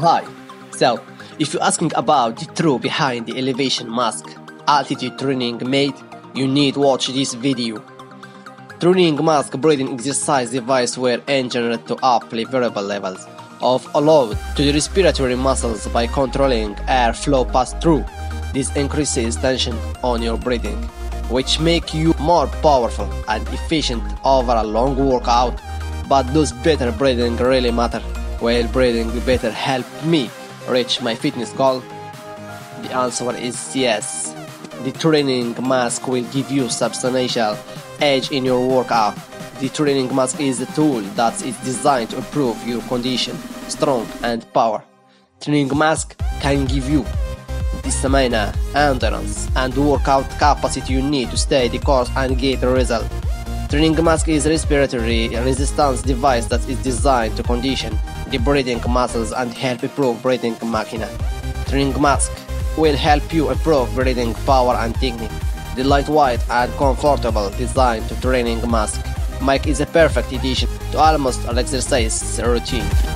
Hi, so if you're asking about the truth behind the elevation mask altitude training made, you need watch this video. Training mask breathing exercise device were engineered to apply variable levels of a load to the respiratory muscles by controlling airflow pass through. This increases tension on your breathing, which make you more powerful and efficient over a long workout. But does better breathing really matter? Will breathing better help me reach my fitness goal? The answer is yes. The training mask will give you substantial edge in your workout. The training mask is a tool that is designed to improve your condition, strength and power. Training mask can give you the stamina, endurance and workout capacity you need to stay the course and get the result. Training mask is a respiratory resistance device that is designed to condition the breathing muscles and help improve breathing machina. Training mask will help you improve breathing power and technique. The lightweight and comfortable design to training mask make it a perfect addition to almost an exercise routine.